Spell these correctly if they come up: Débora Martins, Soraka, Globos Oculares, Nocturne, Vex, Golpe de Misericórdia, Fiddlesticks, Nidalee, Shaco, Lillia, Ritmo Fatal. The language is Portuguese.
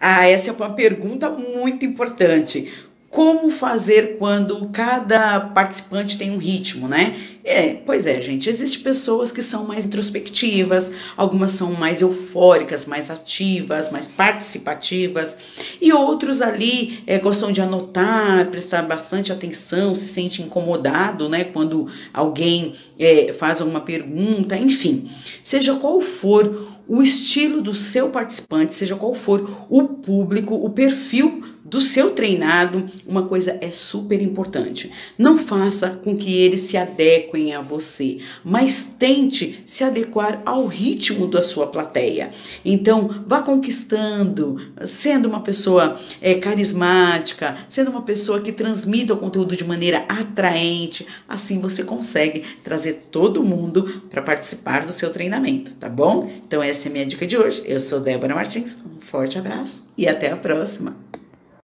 Ah, essa é uma pergunta muito importante. Como fazer quando cada participante tem um ritmo, né? Pois é, gente, existem pessoas que são mais introspectivas, algumas são mais eufóricas, mais ativas, mais participativas, e outros ali gostam de anotar, prestar bastante atenção, se sente incomodado, né, quando alguém faz alguma pergunta, enfim. Seja qual for o estilo do seu participante, seja qual for o público, o perfil do seu treinado, uma coisa é super importante. Não faça com que eles se adequem a você, mas tente se adequar ao ritmo da sua plateia. Então, vá conquistando, sendo uma pessoa carismática, sendo uma pessoa que transmita o conteúdo de maneira atraente. Assim você consegue trazer todo mundo para participar do seu treinamento, tá bom? Então, essa é a minha dica de hoje. Eu sou Débora Martins, um forte abraço e até a próxima!